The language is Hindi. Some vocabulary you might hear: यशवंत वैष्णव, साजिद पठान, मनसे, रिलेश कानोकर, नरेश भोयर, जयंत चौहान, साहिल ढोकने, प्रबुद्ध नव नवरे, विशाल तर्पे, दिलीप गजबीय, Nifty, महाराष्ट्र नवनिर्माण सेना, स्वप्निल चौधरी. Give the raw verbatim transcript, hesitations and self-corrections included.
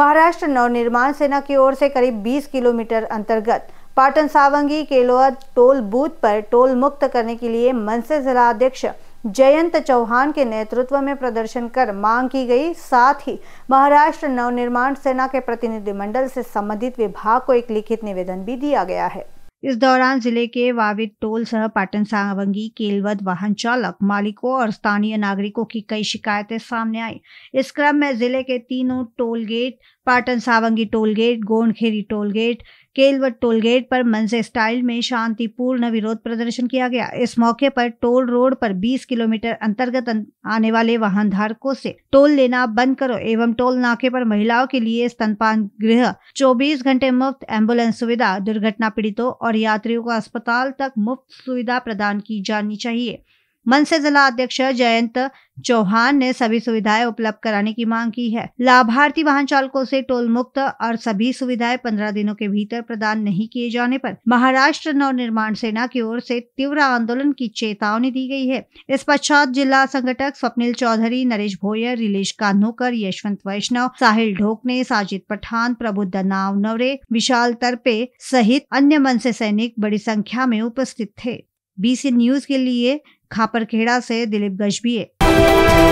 महाराष्ट्र नवनिर्माण सेना की ओर से करीब बीस किलोमीटर अंतर्गत पाटन सावंगी केलोआ टोल बूथ पर टोल मुक्त करने के लिए मनसे जिला अध्यक्ष जयंत चौहान के नेतृत्व में प्रदर्शन कर मांग की गई। साथ ही महाराष्ट्र नवनिर्माण सेना के प्रतिनिधिमंडल से संबंधित विभाग को एक लिखित निवेदन भी दिया गया है। इस दौरान जिले के वाविद टोल सह पाटन सावंगी केलवद वाहन चालक मालिकों और स्थानीय नागरिकों की कई शिकायतें सामने आई। इस क्रम में जिले के तीनों toll gate Patan Savangi toll gate, Gondkhedi toll gate, Kelwad toll gate पर मनसे स्टाइल में शांतिपूर्ण विरोध प्रदर्शन किया गया। इस मौके पर टोल रोड पर बीस किलोमीटर अंतर्गत आने वाले वाहन धारकों से टोल लेना बंद करो एवं टोल नाके पर महिलाओं के लिए स्तनपान गृह, चौबीस घंटे मुफ्त एम्बुलेंस सुविधा, दुर्घटना पीड़ितों और यात्रियों को अस्पताल तक मुफ्त सुविधा प्रदान की जानी चाहिए। मनसे जिला अध्यक्ष जयंत चौहान ने सभी सुविधाएं उपलब्ध कराने की मांग की है। लाभार्थी वाहन चालकों से टोल मुक्त और सभी सुविधाएं पंद्रह दिनों के भीतर प्रदान नहीं किए जाने पर महाराष्ट्र नवनिर्माण सेना की ओर से तीव्र आंदोलन की चेतावनी दी गई है। इस पश्चात जिला संगठक स्वप्निल चौधरी, नरेश भोयर, रिलेश कानोकर, यशवंत वैष्णव, साहिल ढोकने, साजिद पठान, प्रबुद्ध नव नवरे, विशाल तर्पे सहित अन्य मनसे सैनिक बड़ी संख्या में उपस्थित थे। बीसी न्यूज के लिए खापरखेड़ा से दिलीप गजबीय।